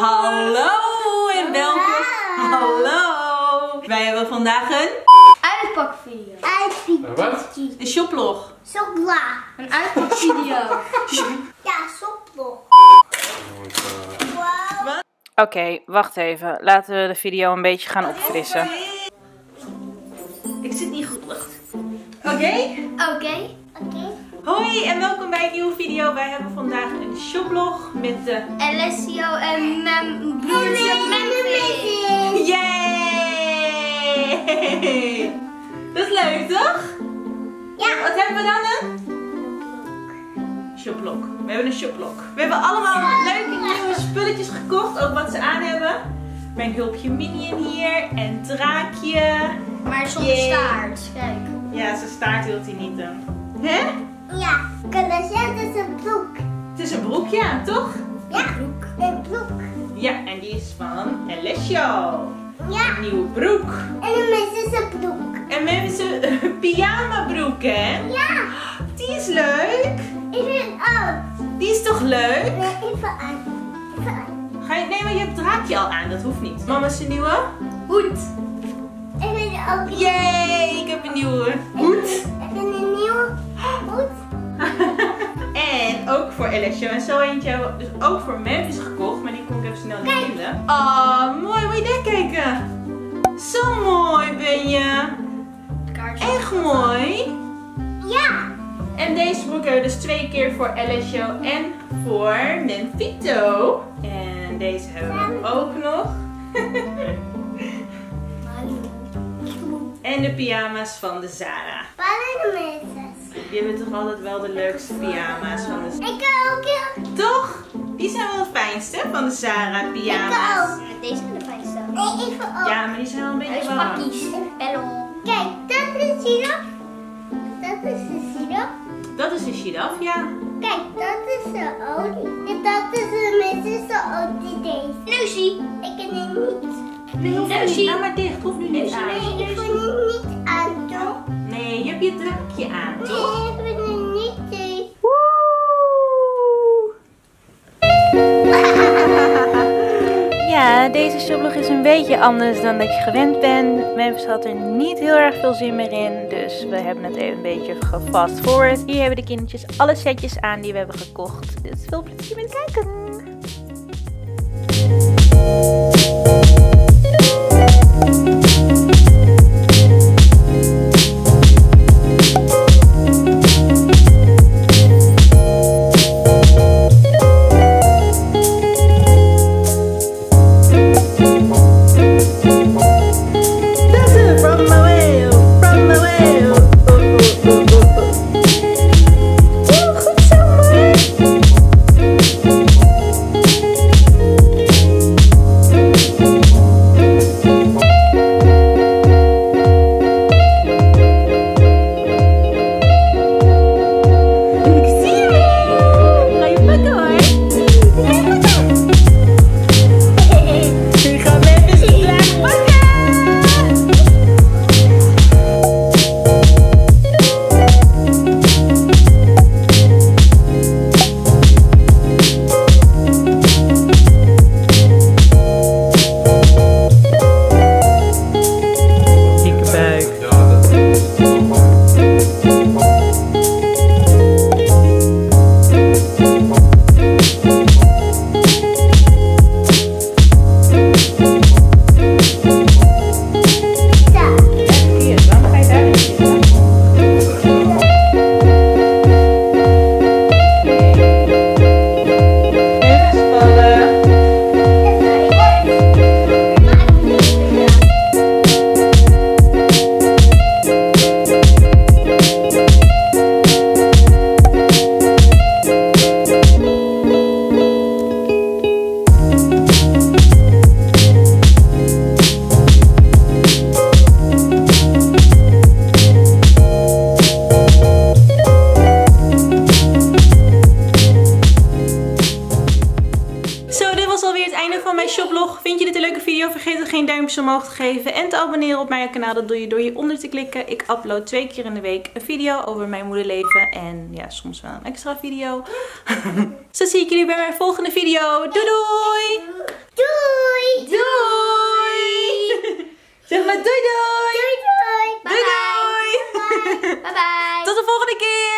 Hallo en welkom. Hallo. Wij hebben vandaag een uitpakvideo. Wat? Een shoplog. Shoplog. Een uitpakvideo. Ja, shoplog. Oké, wacht even. Laten we de video een beetje gaan opfrissen. Ik zit niet goed. Oké. Hoi en welkom bij een nieuwe video. Wij hebben vandaag een shoplog met de Alessio en mijn broertje Memphis. Yay! Dat is leuk, toch? Ja. Wat hebben we dan? Een shoplog. We hebben een shoplog. We hebben allemaal leuke nieuwe spulletjes gekocht, ook wat ze aan hebben. Mijn hulpje Minion hier en draakje. Maar zonder staart. Kijk. Ja, zijn staart hield hij niet dan. Hè? Ja, het is een broek. Het is een broek, ja, toch? Ja, een broek. Ja, en die is van Alessio. Ja. Een nieuwe broek. En Memphis is een broek. En Memphis is een pyjama broek, hè? Ja. Die is leuk. Ik vind het ook. Die is toch leuk? Nee, even aan. Ga je, nee, maar je hebt het draakje al aan, dat hoeft niet. Mama is een nieuwe hoed. Ik vind het ook. Yay, ik heb een nieuwe hoed. En ook voor Alessio en zo eentje hebben we dus ook voor Memphis gekocht, maar die kon ik even snel niet vinden. Oh, mooi, moet je daar kijken. Zo mooi ben je. Echt mooi. Ja. En deze broek hebben we dus 2 keer voor Alessio en voor Memphito. En deze hebben we ook nog. En de pyjama's van de Zara. Je bent toch altijd wel de leukste pyjama's van de Zara? Ik ook, ja. Toch? Die zijn wel de fijnste van de Zara pyjama's. Ik ook. Deze zijn de fijnste. Nee, ik ook. Ja, maar die zijn wel een beetje warm. Kijk, dat is een giraf. Dat is een giraf. Dat is een giraf, ja. Kijk, dat is de olie. En dat is de olie deze. Lucy, ik ken het niet. Lucy, laat maar dicht. Hoef nu niet aan. Nee, ik voel het niet aan, toch? Nee, je hebt je draakje aan, toch? Nee, ik ben er niet tegen. Ja, deze shoplog is een beetje anders dan dat je gewend bent. Memphis had er niet heel erg veel zin meer in, dus we hebben het even een beetje gefast forward. Hier hebben de kindertjes alle setjes aan die we hebben gekocht. Dus veel plezier met kijken! Vind je dit een leuke video? Vergeet dan geen duimpjes omhoog te geven en te abonneren op mijn kanaal. Dat doe je door hieronder te klikken. Ik upload 2 keer in de week een video over mijn moederleven. En ja, soms wel een extra video. Zo zie ik jullie bij mijn volgende video. Doei doei! Zeg maar doei doei. Doei doei. Bye bye. Doei doei. Bye bye. Bye bye. Tot de volgende keer.